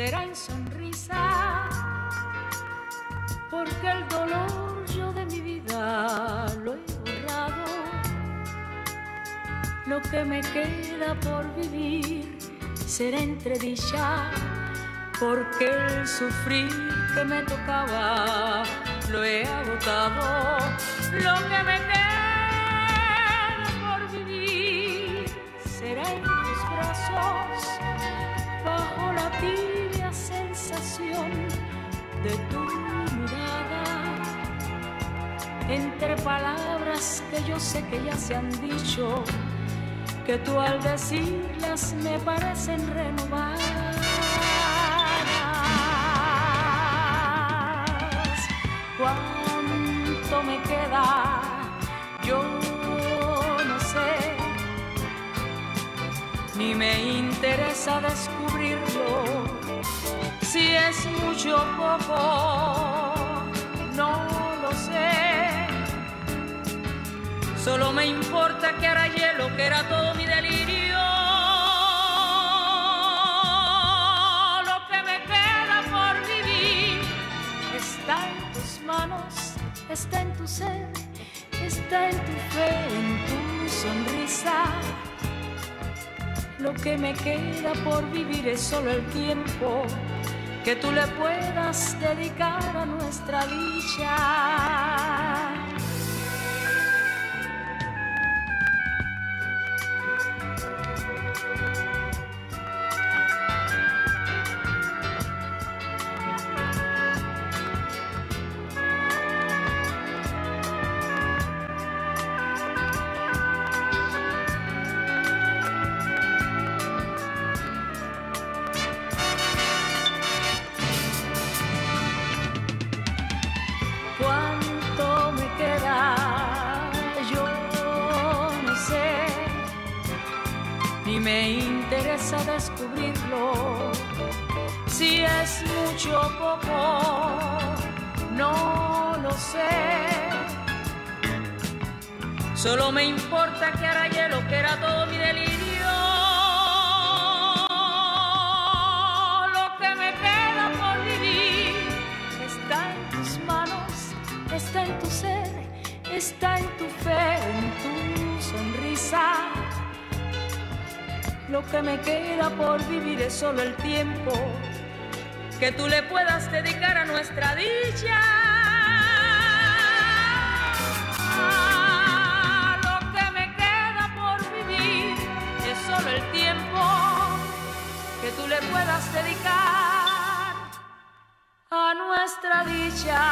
serán sonrisas, porque el dolor yo de mi vida lo he borrado. Lo que me queda por vivir será entre dicha, porque el sufrir que me tocaba lo he agotado. Lo que me queda por vivir será en tus brazos, bajo la tibia sensación de tu mirada, entre palabras que yo sé que ya se han dicho, que tú al decirlas me parecen renovadas. ¿Cuánto me queda? Yo no sé, ni me interesa descubrirlo. Si es mucho o poco, no lo sé. Solo me importa que era hielo, que era todo mi delirio. Lo que me queda por vivir está en tus manos, está en tu ser, está en tu fe, en tu sonrisa. Lo que me queda por vivir es solo el tiempo que tú le puedas dedicar a nuestra dicha. ¿Cuánto me queda? Yo no sé, ni me interesa descubrirlo. Si es mucho o poco, no lo sé. Solo me importa que era hielo, que era todo mi delirio. Lo que me queda por vivir está en tus manos, está en tu ser, está en tu fe, en tu sonrisa. Lo que me queda por vivir es solo el tiempo que tú le puedas dedicar a nuestra dicha. Lo que me queda por vivir es solo el tiempo que tú le puedas dedicar a nuestra dicha.